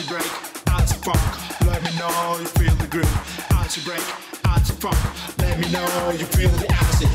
Acid break, acid funk, let me know you feel the groove. Acid break, acid funk, let me know you feel the acid.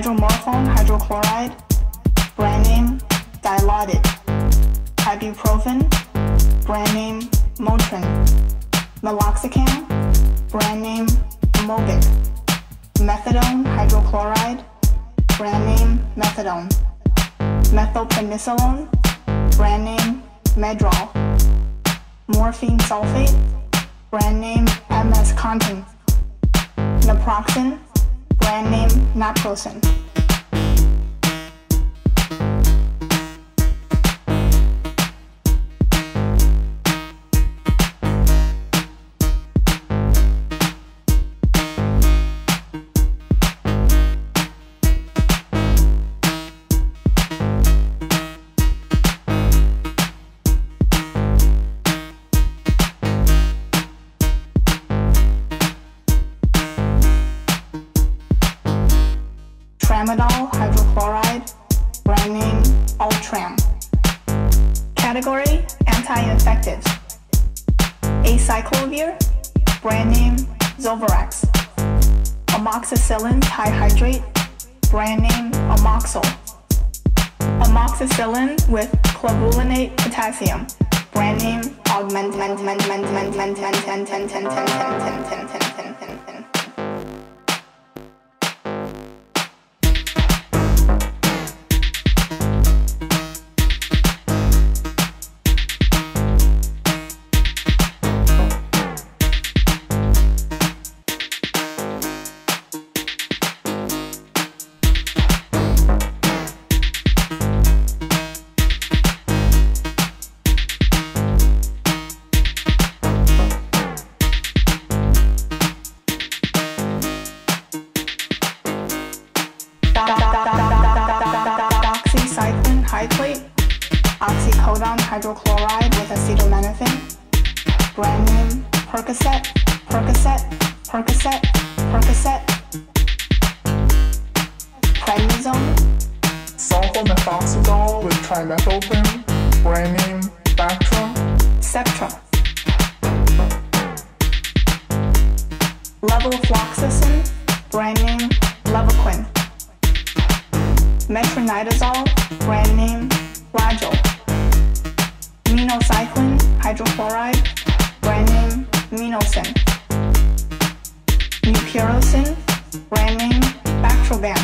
hydromorphone, hydrochloride, brand name, Dilaudid, ibuprofen, brand name, Motrin, meloxicam, brand name, Mobic, methadone, hydrochloride, brand name, methadone, methylpenicillin, brand name, Medrol, morphine sulfate, brand name, MS-Contin, naproxen, brand name, Naprosyn. Tramadol, hydrochloride, brand name, Ultram. Category, anti-infectives. Acyclovir, brand name, Zovirax. Amoxicillin trihydrate, brand name, Amoxil. Amoxicillin with clavulinate potassium, brand name, Augmentin. Doxycycline hydrate, oxycodone hydrochloride with acetaminophen, brand name Percocet, Percocet, Percocet, Percocet, prednisone, sulfamethoxazole with trimethoprim, brand name Bactroban, Ceptra, levofloxacin, brand name Levaquin. Metronidazole, brand name, Flagyl. Minocycline, hydrochloride, brand name, Minocin. Mupirocin, brand name, Bactroban.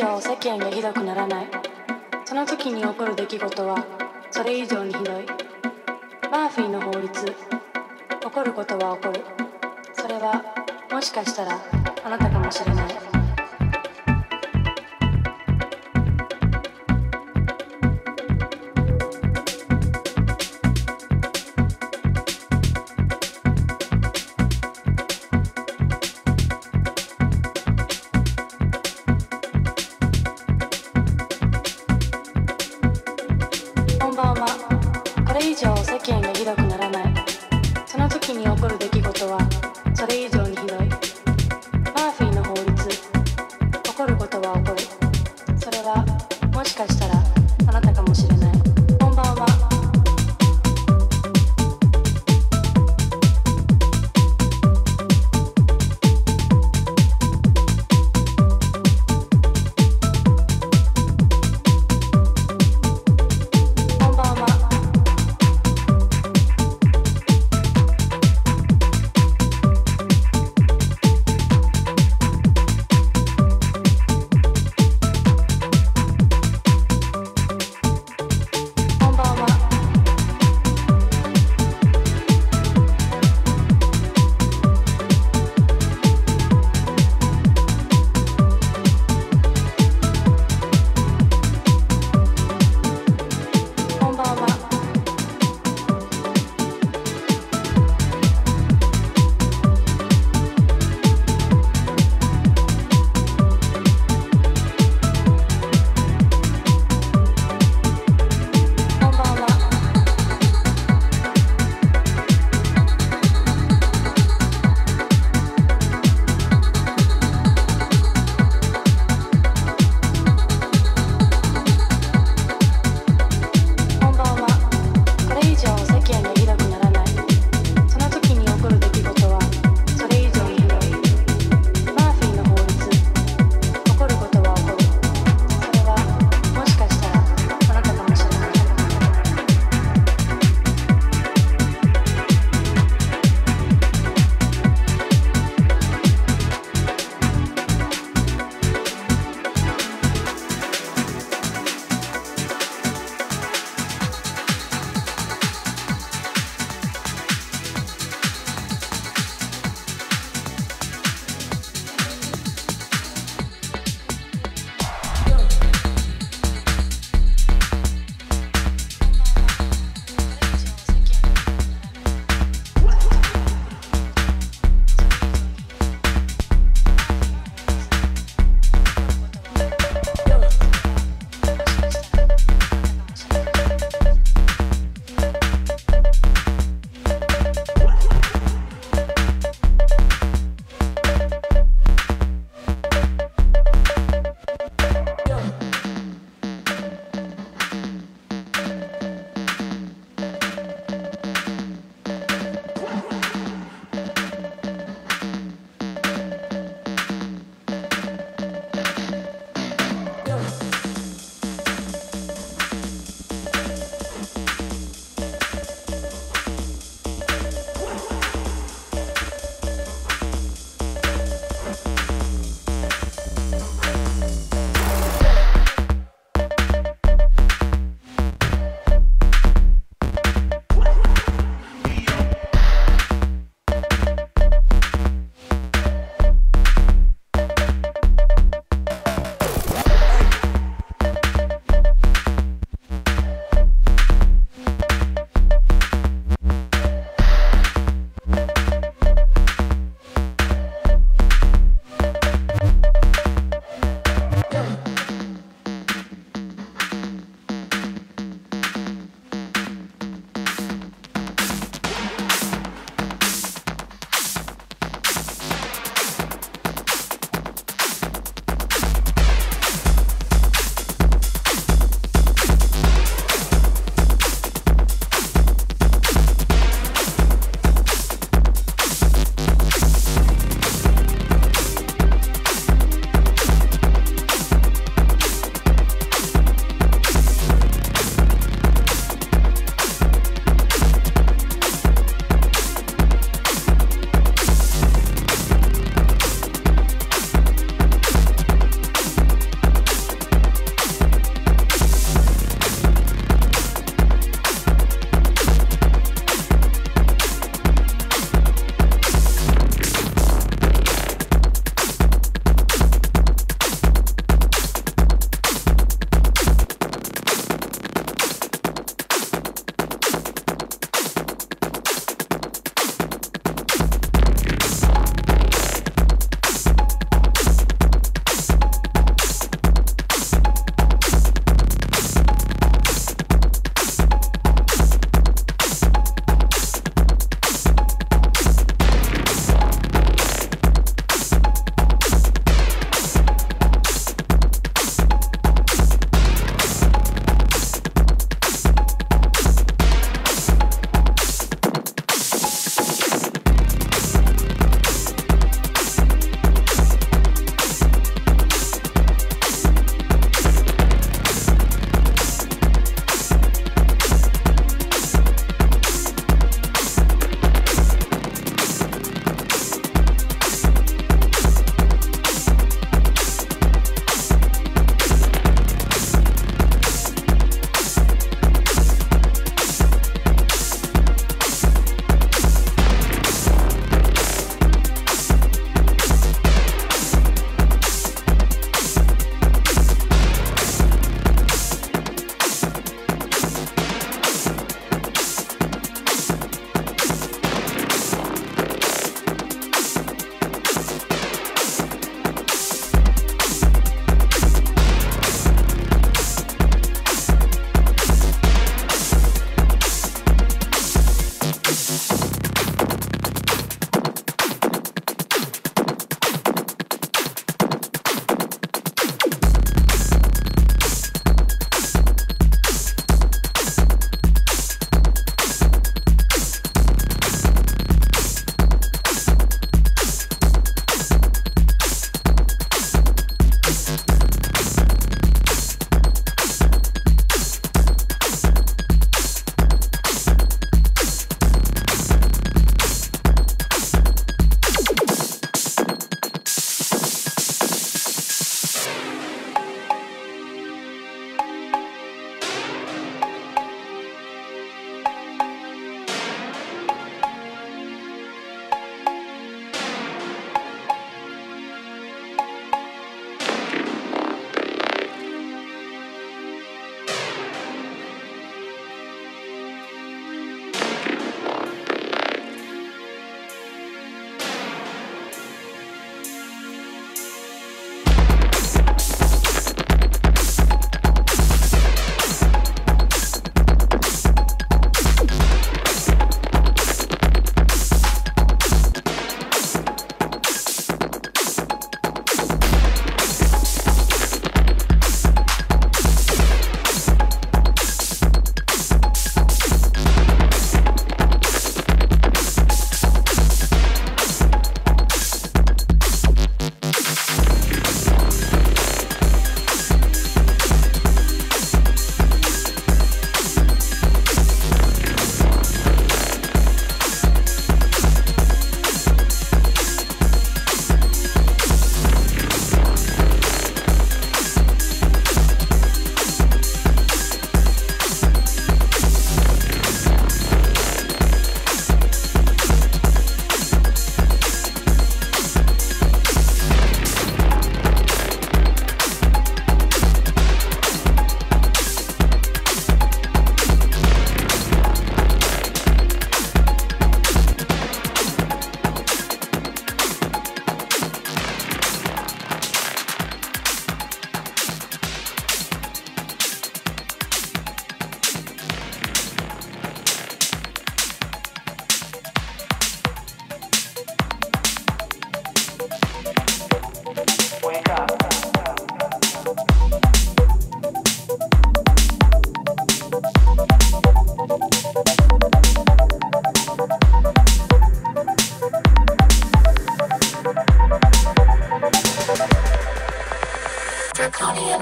ちゃを世間がひどくならない。その時に起こる出来事はそれ以上にひどい。マーフィーの法律。起こることは起こる。それはもしかしたらあなたかもしれない。それ以上にひどい。マーフィーの法律。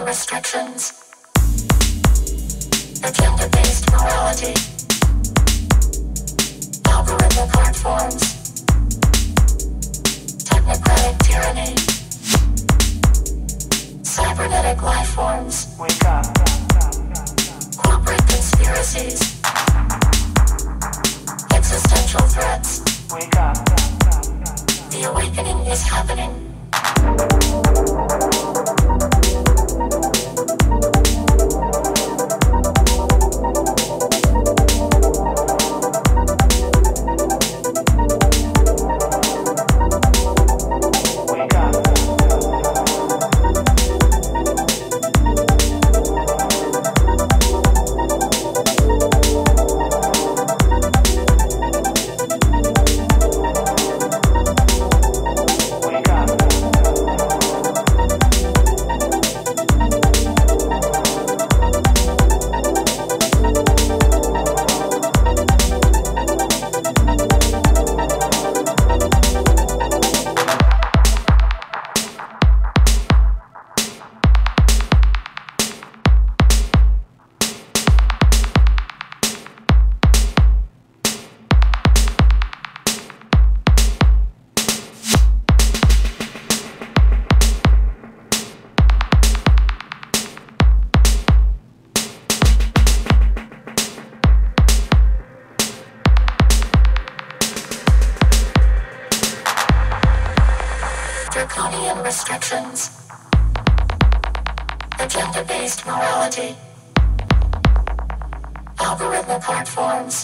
restrictions. Agenda-based morality. Algorithmic art forms. Technocratic tyranny. Cybernetic life forms. Wake up. Corporate conspiracies. Existential threats. Wake up. The awakening is happening. Draconian restrictions. Agenda-based morality. Algorithmic art forms.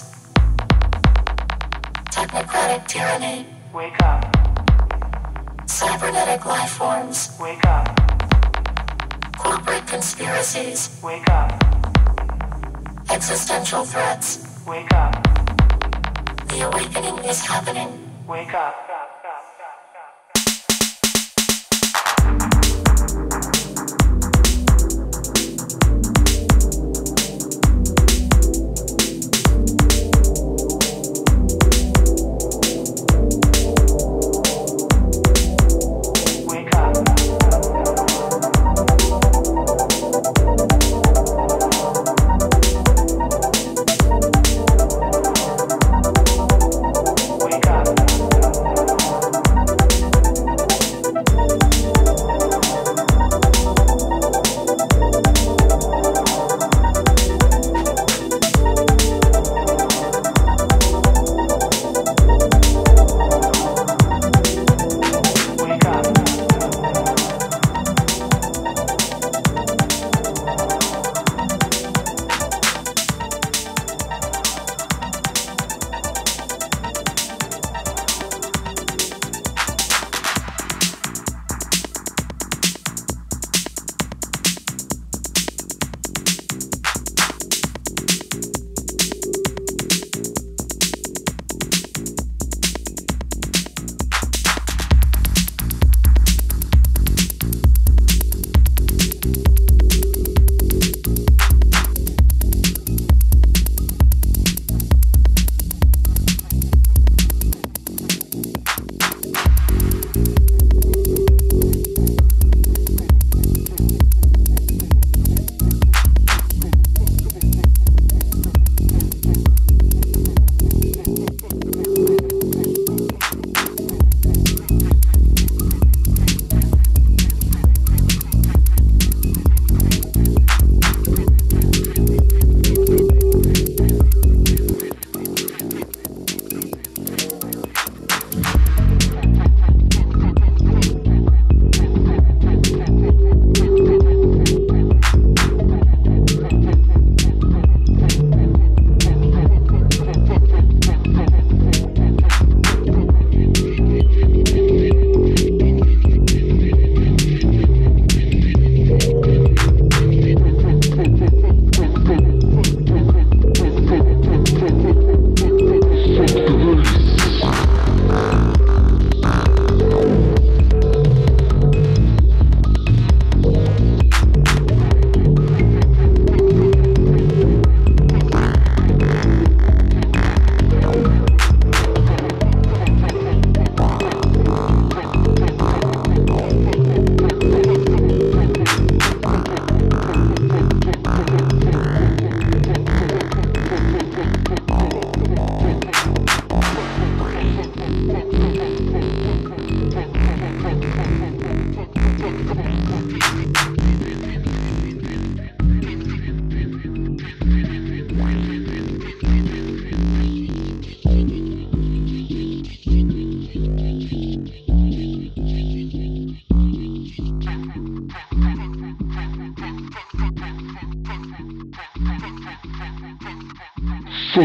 Technocratic tyranny. Wake up. Cybernetic life forms. Wake up. Corporate conspiracies. Wake up. Existential threats. Wake up. The awakening is happening. Wake up.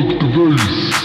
Rock the bass.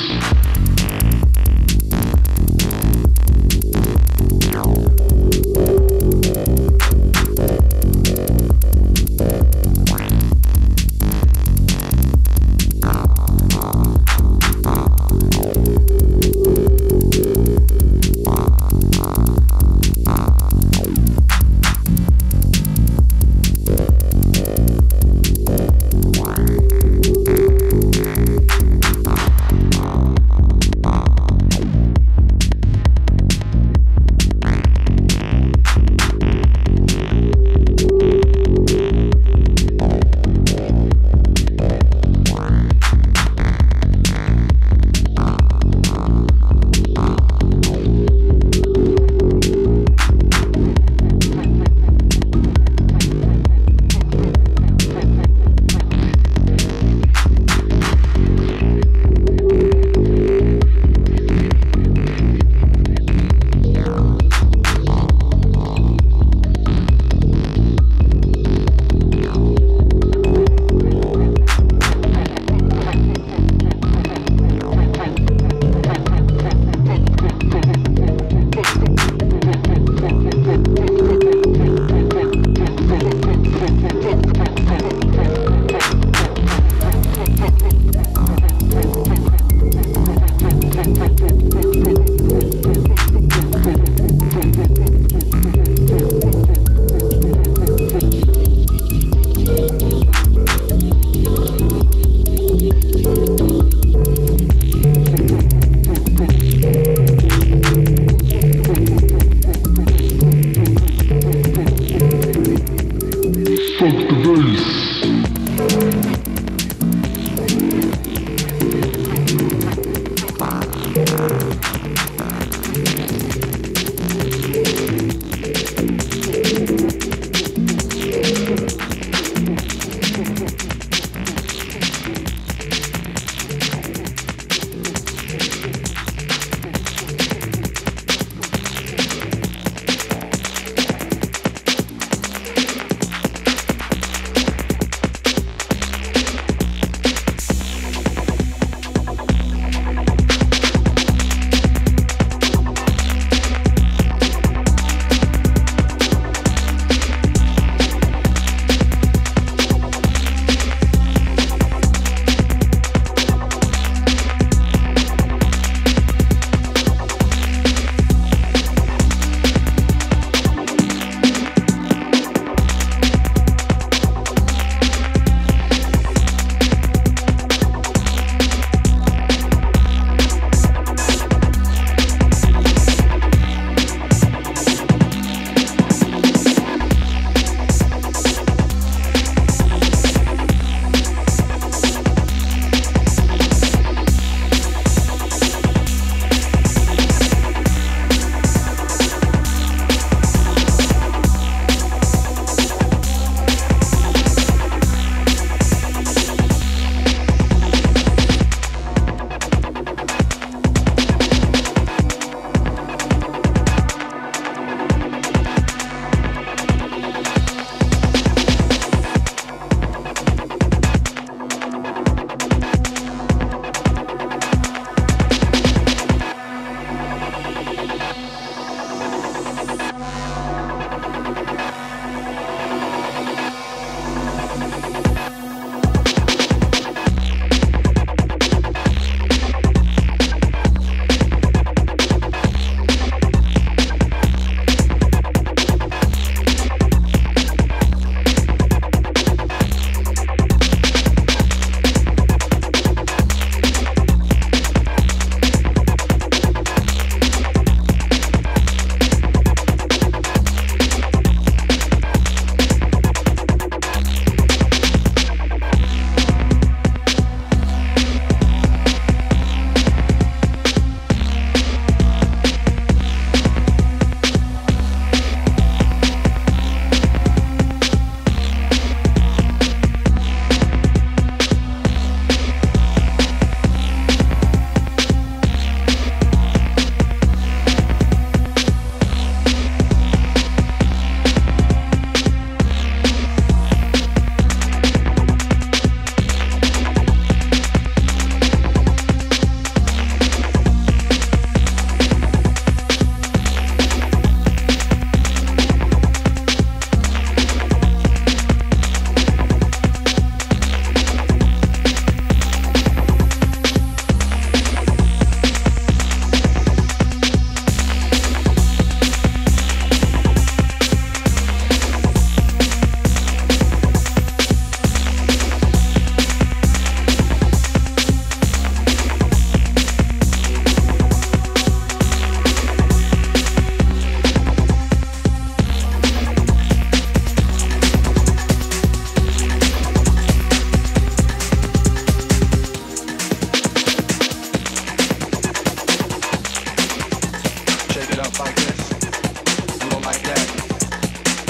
up like this, move on like that,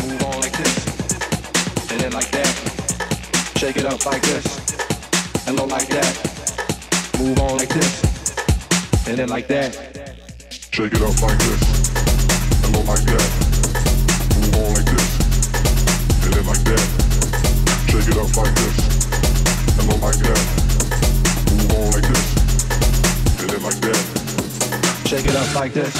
move on like this, and then like that, shake it up like this, and low like that, move on like this, and then like that, shake it up like this, and low like that, move on like this, and then like that, shake it up like this, and low like that, move on like this, and then like that. Shake it up like this.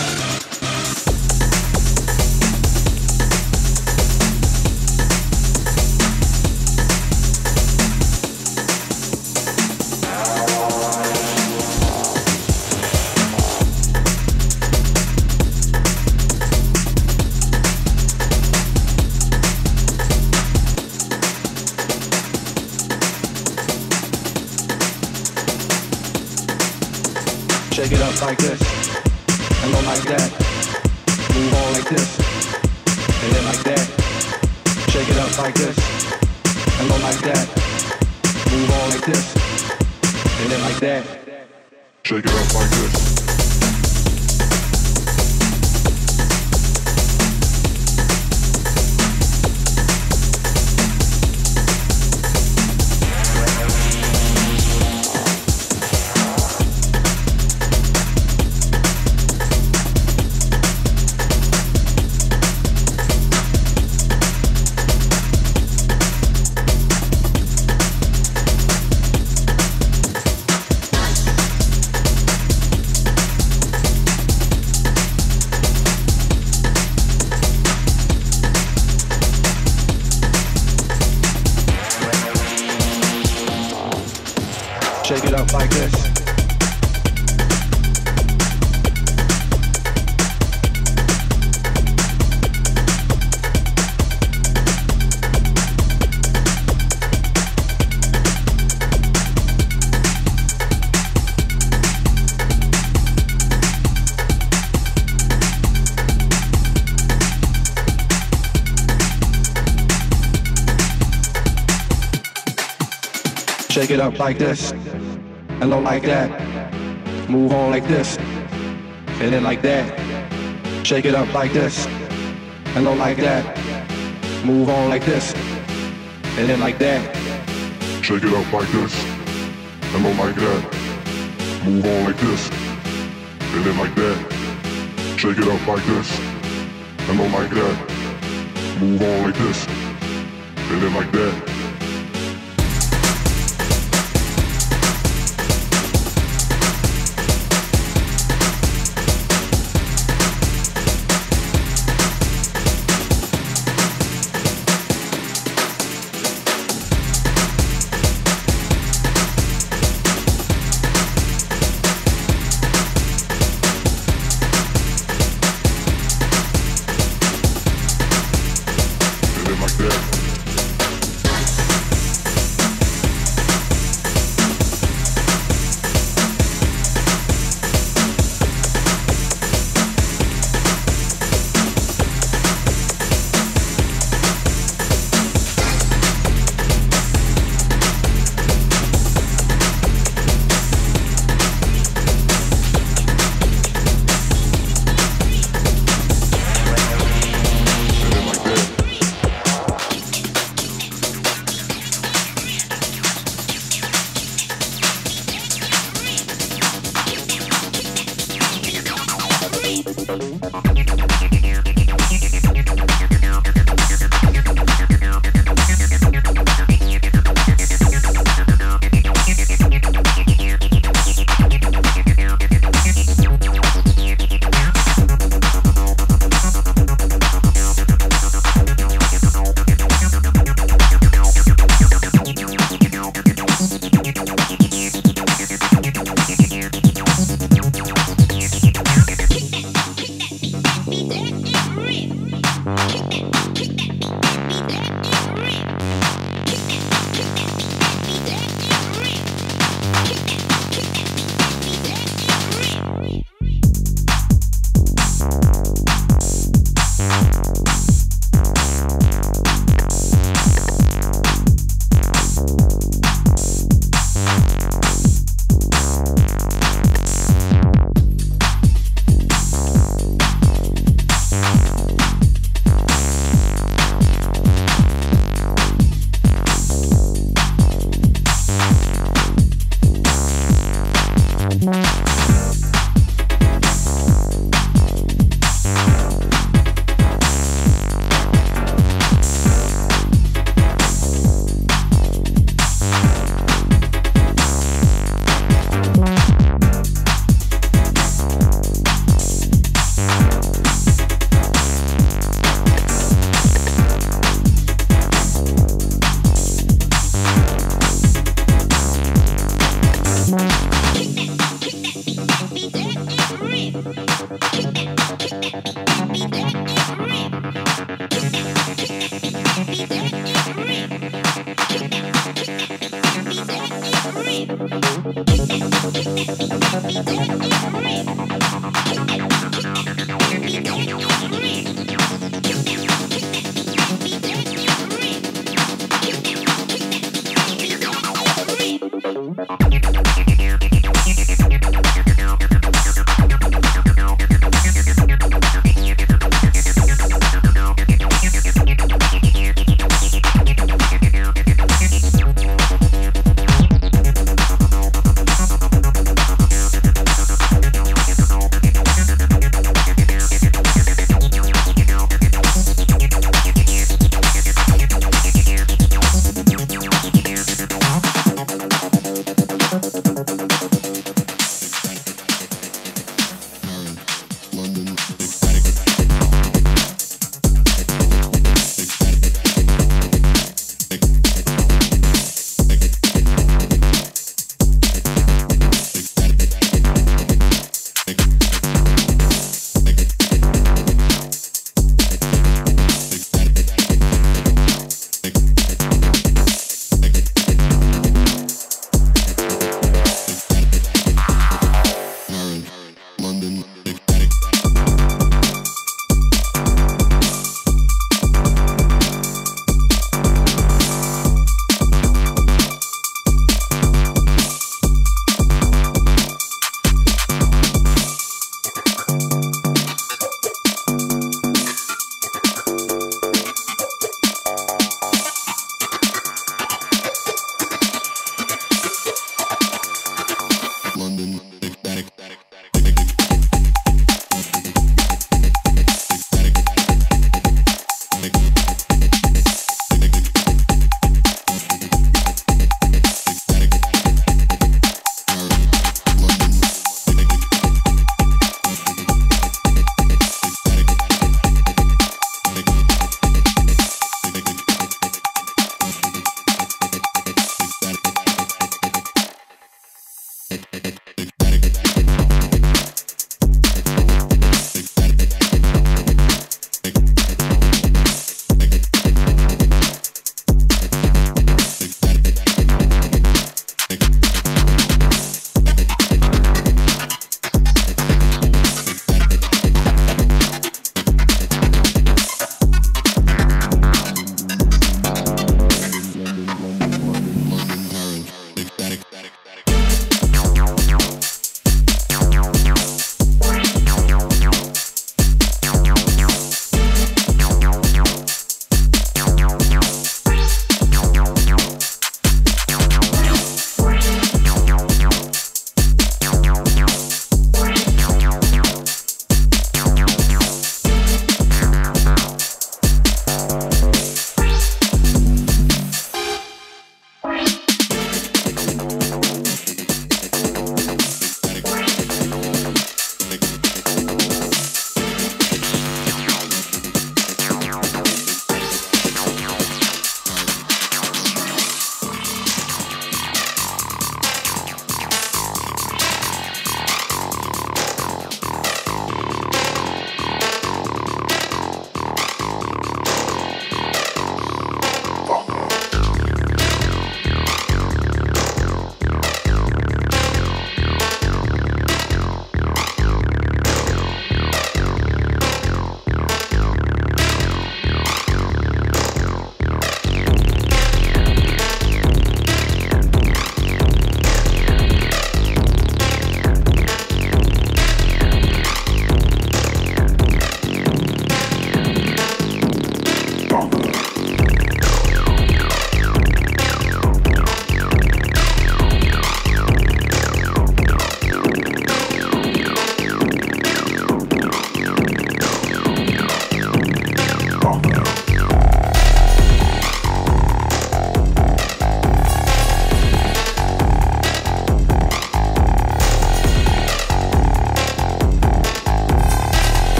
Shake it up like this, and go like that, move on like this, and then like that, shake it up like this, and go like that, move on like this, and then like that, shake it up like this. Shake it up like this. Shake it up like this, and low like that, move on like this, and then like that, shake it up like this, and low like that, move on like this, and then like that, shake it up like this, and low like that, move on like this, and then like that, shake it up like this, and low like that, move on like this, and then like that.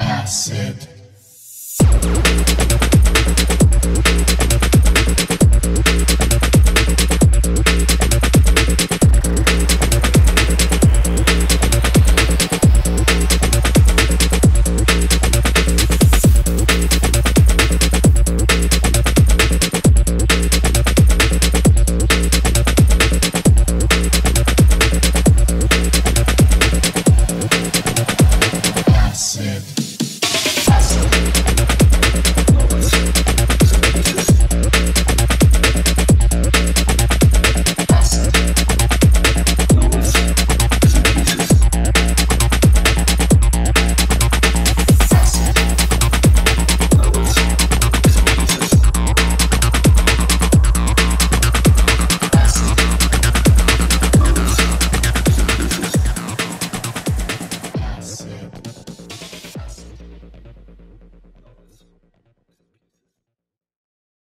Acid.